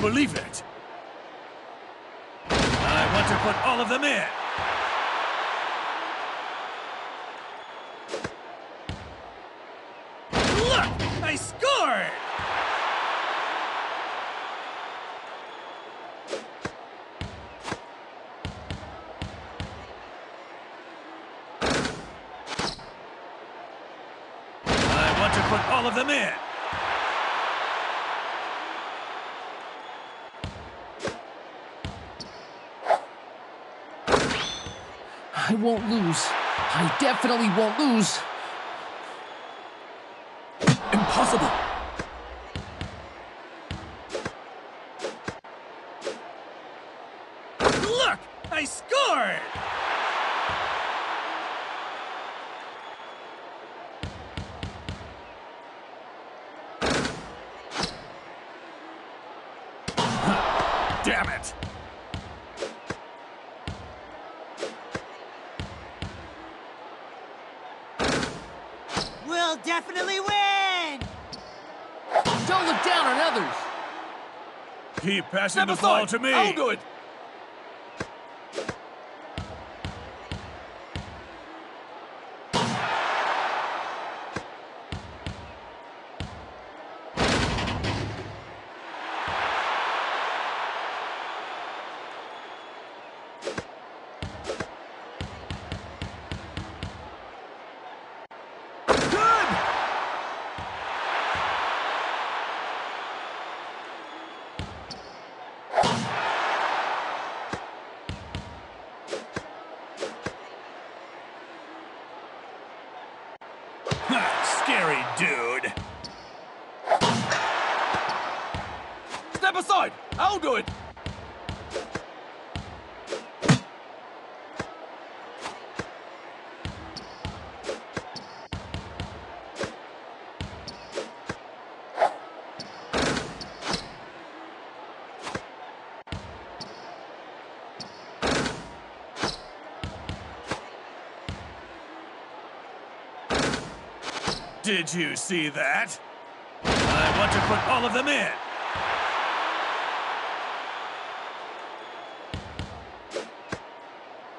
believe it. I want to put all of them in. Look, I scored! I want to put all of them in. I won't lose. I definitely won't lose. Impossible. Look, I scored. Damn it. We'll definitely win! Don't look down on others! Keep passing the ball to me! I'll do it! Scary dude. Step aside. I'll do it. Did you see that? I want to put all of them in.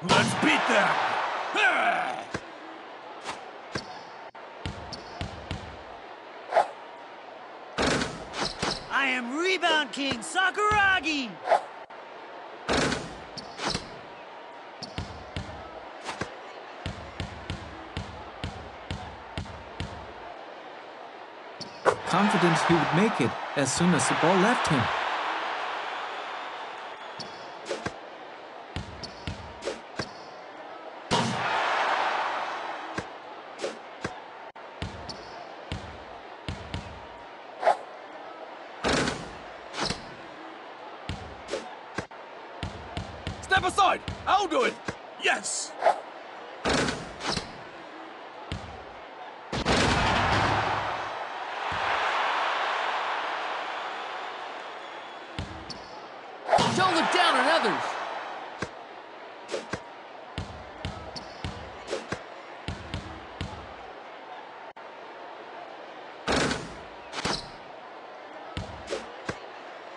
Let's beat them. I am Rebound King Sakuragi. Confident he would make it as soon as the ball left him. Step aside! I'll do it! Yes! Don't look down on others!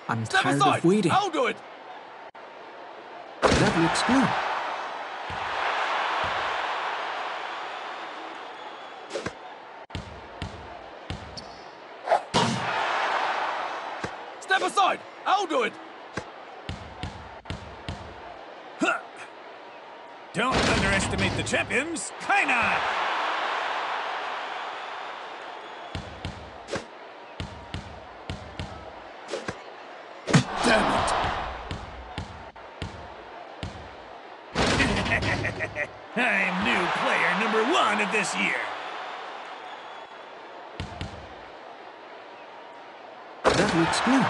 I'm tired of waiting. I'll do it! That looks good. Step aside! I'll do it! Don't underestimate the champions, Kainan! Damn it! I'm new player #1 of this year. That looks good.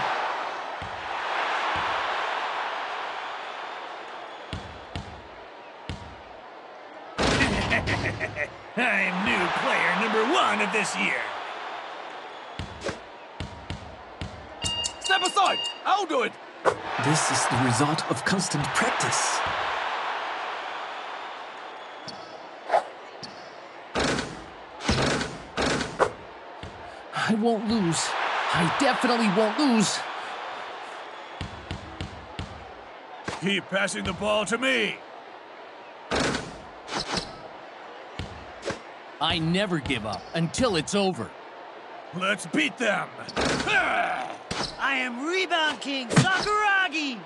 I'm new player #1 of this year. Step aside! I'll do it! This is the result of constant practice. I won't lose. I definitely won't lose. Keep passing the ball to me. I never give up until it's over. Let's beat them. I am Rebound King Sakuragi.